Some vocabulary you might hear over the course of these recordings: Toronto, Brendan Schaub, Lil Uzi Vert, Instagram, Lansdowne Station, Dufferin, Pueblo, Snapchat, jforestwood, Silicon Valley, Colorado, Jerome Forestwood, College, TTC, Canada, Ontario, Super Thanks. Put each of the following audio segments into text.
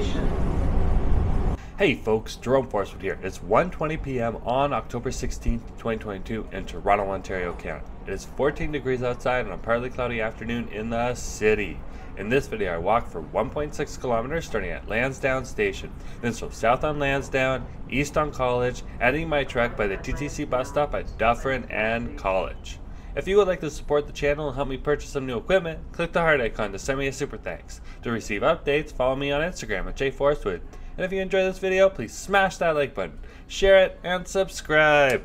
Station. Hey folks, Jerome Forestwood here. It's 1:20 p.m. on October 16th, 2022 in Toronto, Ontario, Canada. It is 14 degrees outside on a partly cloudy afternoon in the city. In this video, I walked for 1.6 kilometers starting at Lansdowne Station, then drove south on Lansdowne, east on College, ending my trek by the TTC bus stop at Dufferin and College. If you would like to support the channel and help me purchase some new equipment, click the heart icon to send me a super thanks. To receive updates, follow me on Instagram at jforestwood. And if you enjoyed this video, please smash that like button, share it, and subscribe.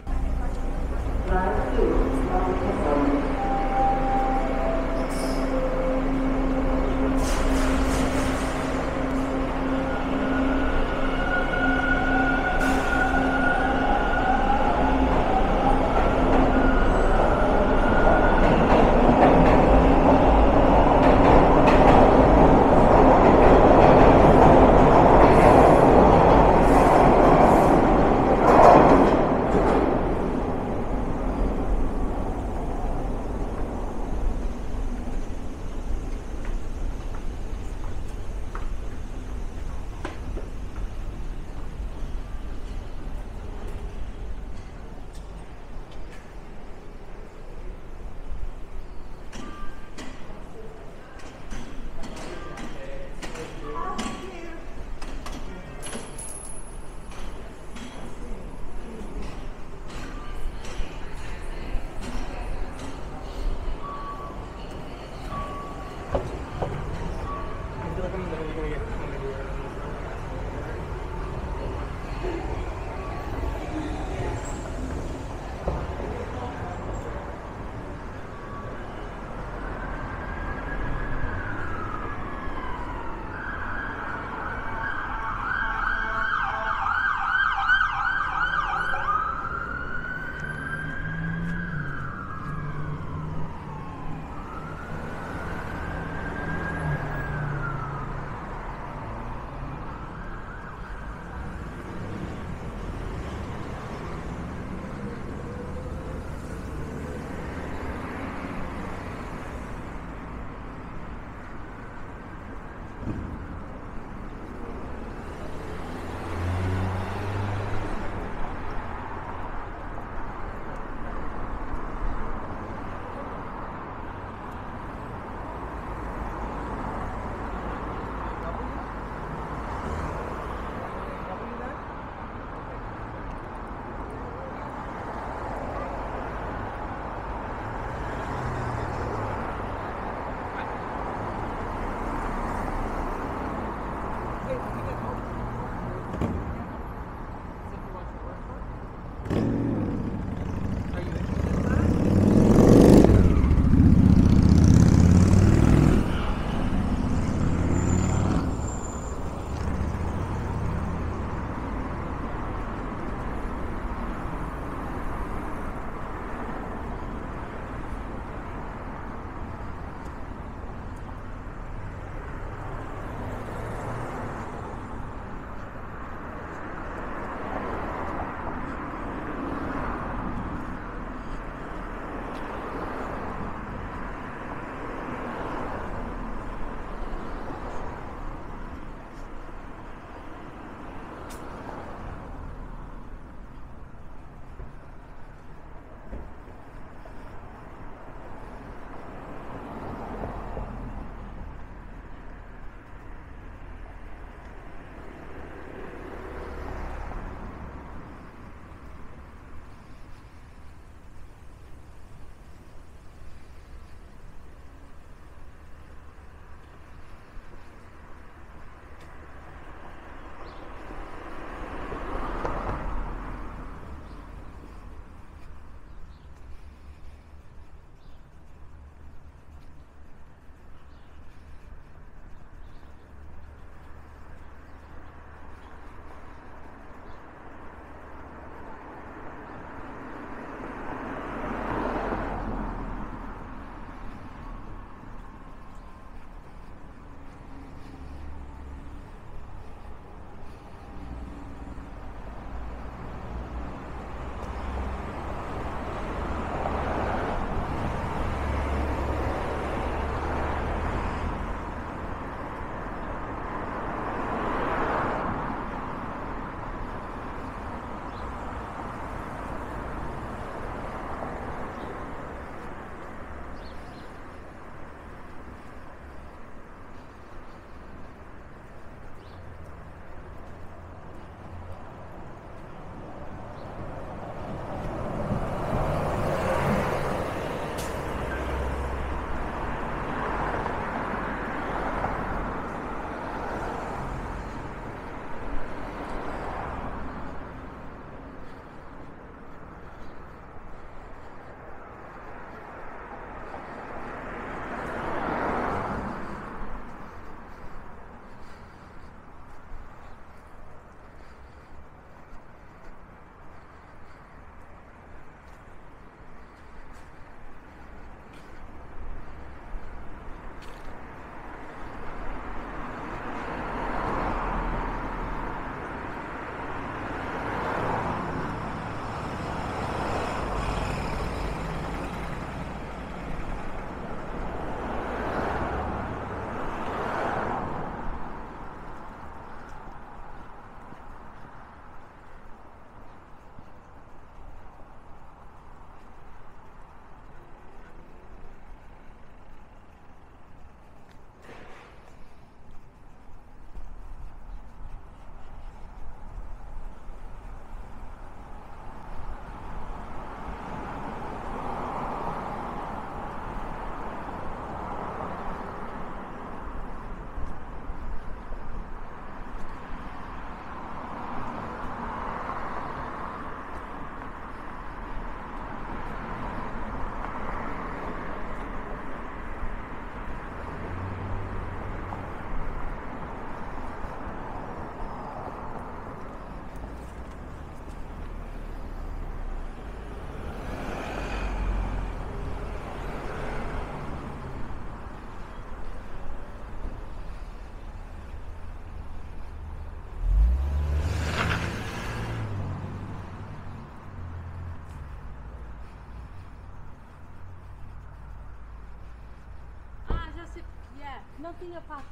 just, yeah, nothing apart,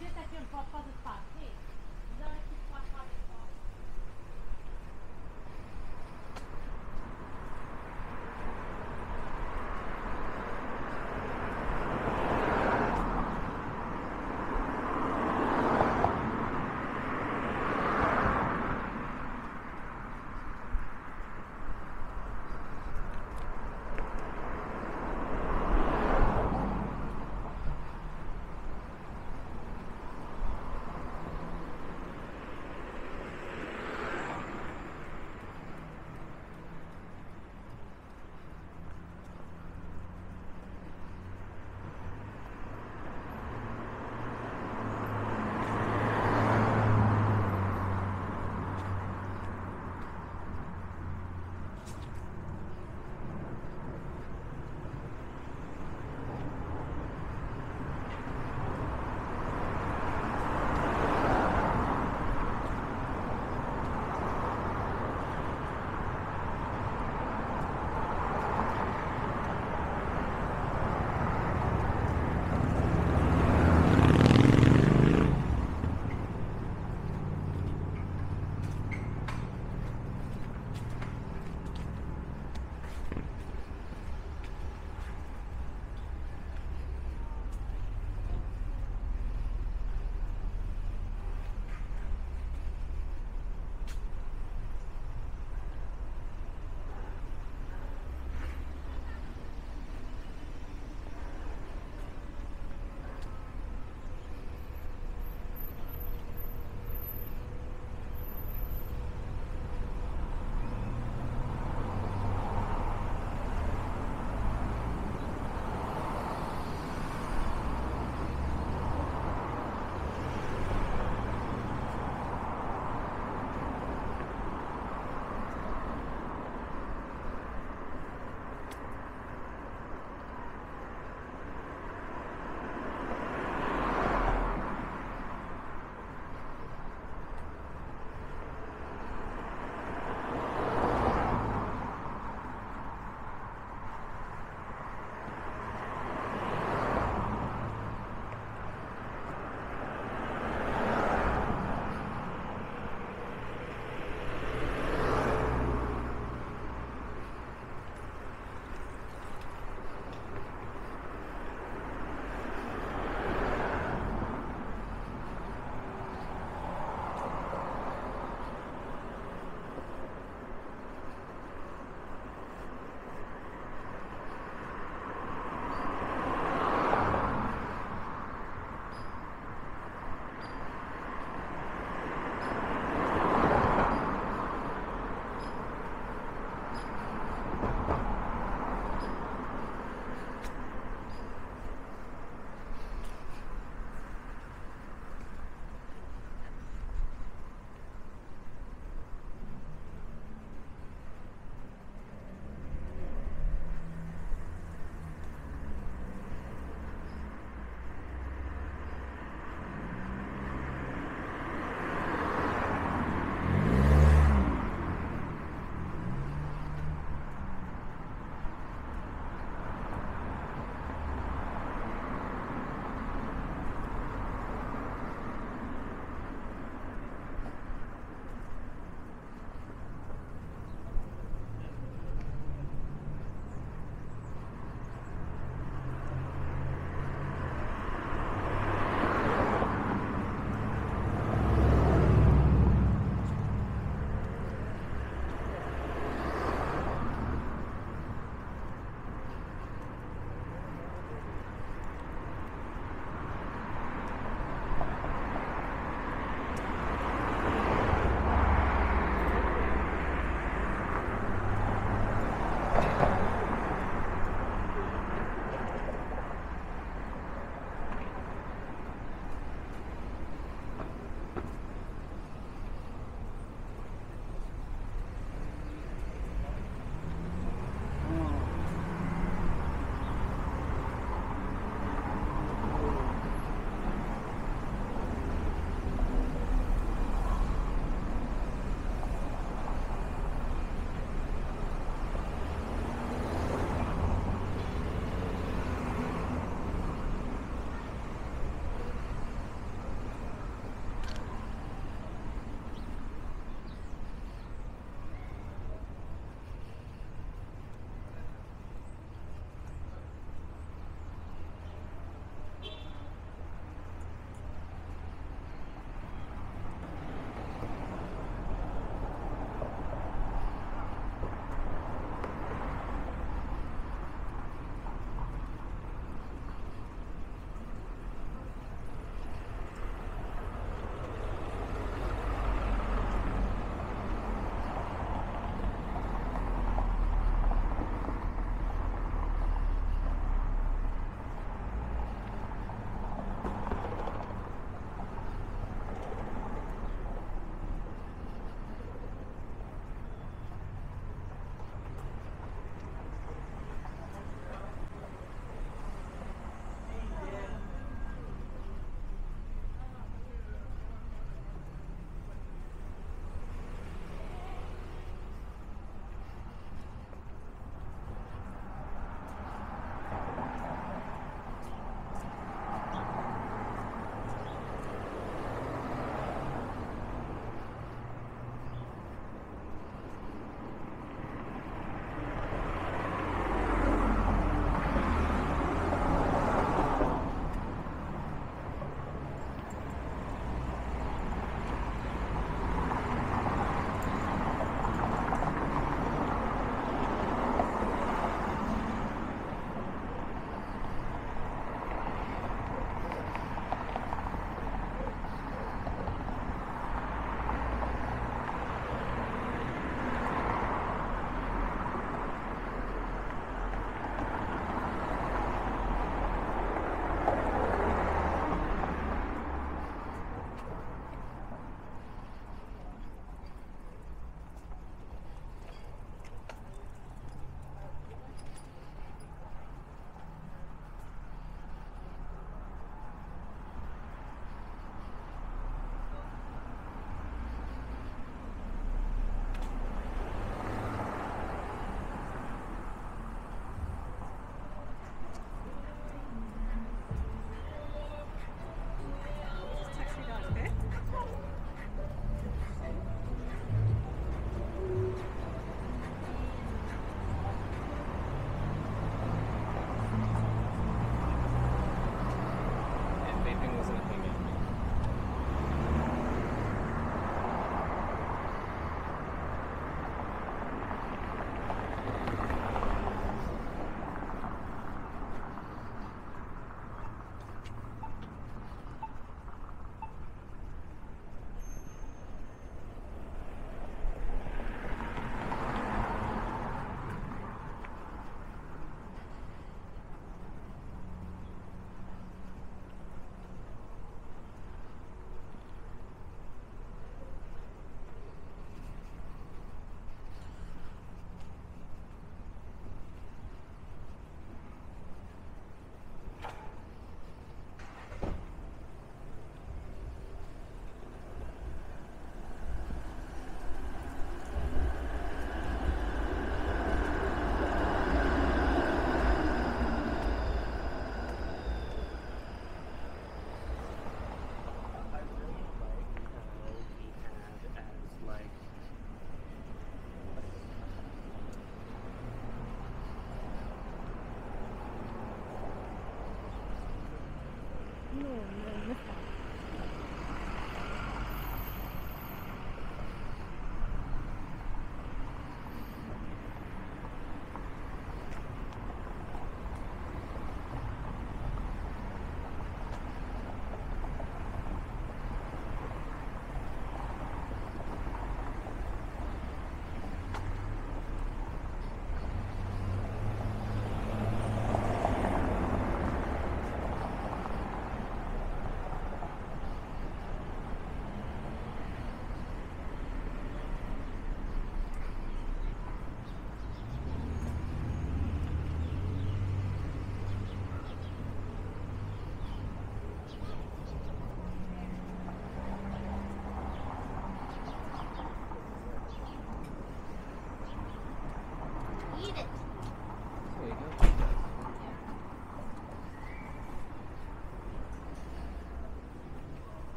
just like a proper party.